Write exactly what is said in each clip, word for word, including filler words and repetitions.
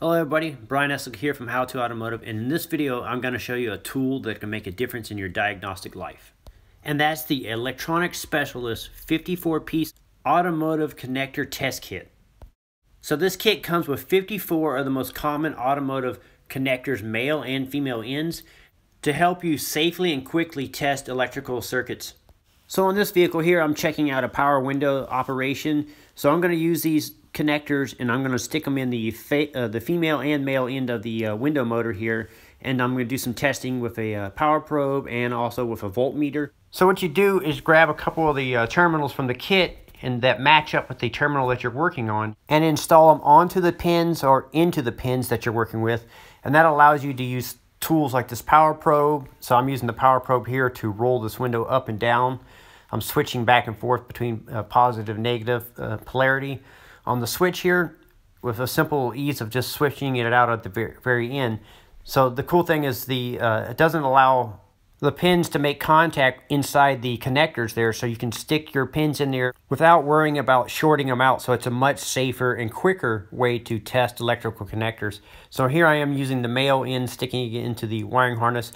Hello everybody, Brian Eslick here from How to Automotive, and in this video I'm going to show you a tool that can make a difference in your diagnostic life. And that's the Electronic Specialties fifty-four piece Automotive Connector Test Kit. So this kit comes with fifty-four of the most common automotive connectors, male and female ends, to help you safely and quickly test electrical circuits. So on this vehicle here, I'm checking out a power window operation. So I'm going to use these connectors and I'm going to stick them in the fe uh, the female and male end of the uh, window motor here. And I'm going to do some testing with a uh, power probe and also with a voltmeter. So what you do is grab a couple of the uh, terminals from the kit and that match up with the terminal that you're working on, and install them onto the pins or into the pins that you're working with. And that allows you to use tools like this power probe. So I'm using the power probe here to roll this window up and down. I'm switching back and forth between uh, positive, negative uh, polarity on the switch here, with a simple ease of just switching it out at the very, very end. So the cool thing is the uh, it doesn't allow the pins to make contact inside the connectors there, so you can stick your pins in there without worrying about shorting them out. So it's a much safer and quicker way to test electrical connectors. So here I am using the male end, sticking it into the wiring harness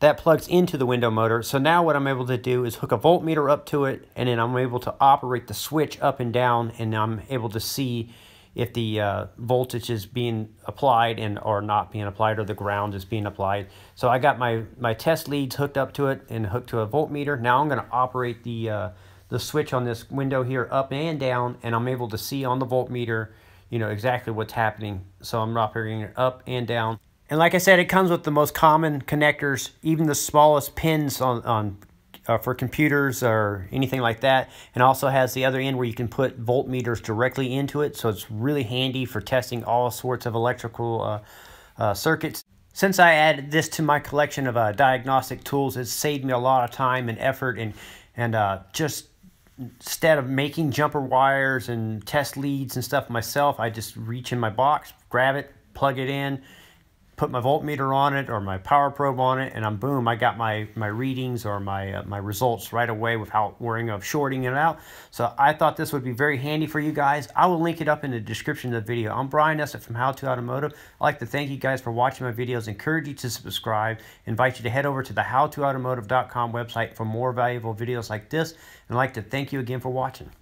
that plugs into the window motor. So now what I'm able to do is hook a voltmeter up to it, and then I'm able to operate the switch up and down, and I'm able to see if the uh, voltage is being applied and or not being applied, or the ground is being applied. So I got my, my test leads hooked up to it and hooked to a voltmeter. Now I'm gonna operate the, uh, the switch on this window here up and down, and I'm able to see on the voltmeter, you know, exactly what's happening. So I'm operating it up and down. And like I said, it comes with the most common connectors, even the smallest pins on, on Uh, for computers or anything like that, and also has the other end where you can put voltmeters directly into it. So it's really handy for testing all sorts of electrical uh, uh, circuits. Since I added this to my collection of uh, diagnostic tools, it's saved me a lot of time and effort, and and uh, just instead of making jumper wires and test leads and stuff myself, I just reach in my box, grab it, plug it in, put my voltmeter on it or my power probe on it, and I'm boom, I got my, my readings or my, uh, my results right away without worrying of shorting it out. So I thought this would be very handy for you guys. I will link it up in the description of the video. I'm Brian Eslick from How to Automotive. I'd like to thank you guys for watching my videos, encourage you to subscribe, invite you to head over to the how to automotive dot com website for more valuable videos like this, and I'd like to thank you again for watching.